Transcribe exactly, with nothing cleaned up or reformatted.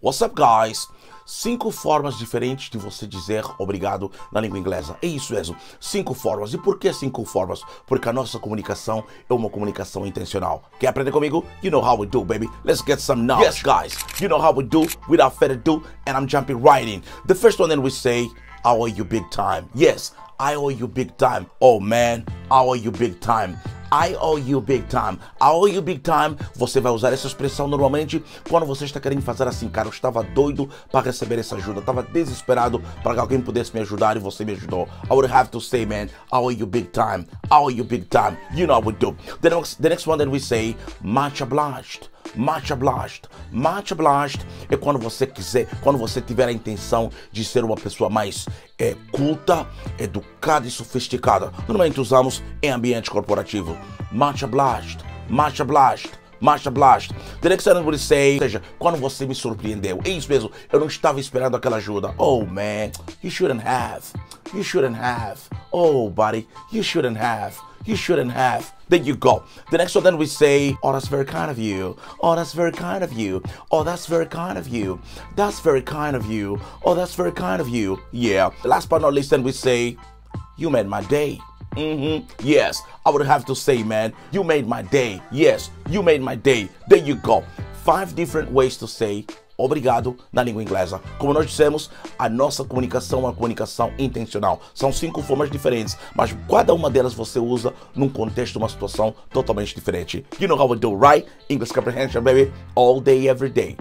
What's up, guys? Cinco formas diferentes de você dizer obrigado na língua inglesa. É isso mesmo, cinco formas. E por que cinco formas? Porque a nossa comunicação é uma comunicação intencional. Quer aprender comigo? You know how we do, baby. Let's get some knowledge. Yes, guys, you know how we do, without further ado, and I'm jumping right in. The first one then we say, I owe you big time. Yes, I owe you big time. Oh, man, I owe you big time. I owe you big time, I owe you big time. Você vai usar essa expressão normalmente quando você está querendo fazer assim, cara, eu estava doido para receber essa ajuda, eu estava desesperado para que alguém pudesse me ajudar e você me ajudou. I would have to say, man, I owe you big time, I owe you big time, you know what we do. The next, the next one that we say, Matcha Blast. Matcha Blast. Matcha Blast é quando você quiser, quando você tiver a intenção de ser uma pessoa mais é, culta, educada e sofisticada. Normalmente usamos em ambiente corporativo. Matcha Blast. Matcha Blast. Matcha Blast. The next time we say, ou seja, quando você me surpreendeu. É isso mesmo, eu não estava esperando aquela ajuda. Oh, man, you shouldn't have. You shouldn't have. Oh, buddy, you shouldn't have. You shouldn't have. There you go. The next one then we say, oh, that's very kind of you. Oh, that's very kind of you. Oh, that's very kind of you. That's very kind of you. Oh, that's very kind of you. Yeah. Last but not least then we say, you made my day. Mm-hmm. Yes, I would have to say, man, you made my day. Yes, you made my day. There you go. Five different ways to say obrigado na língua inglesa. Como nós dissemos, a nossa comunicação é uma comunicação intencional. São cinco formas diferentes, mas cada uma delas você usa num contexto, uma situação totalmente diferente. You know how we do, right? English comprehension, baby, all day, every day.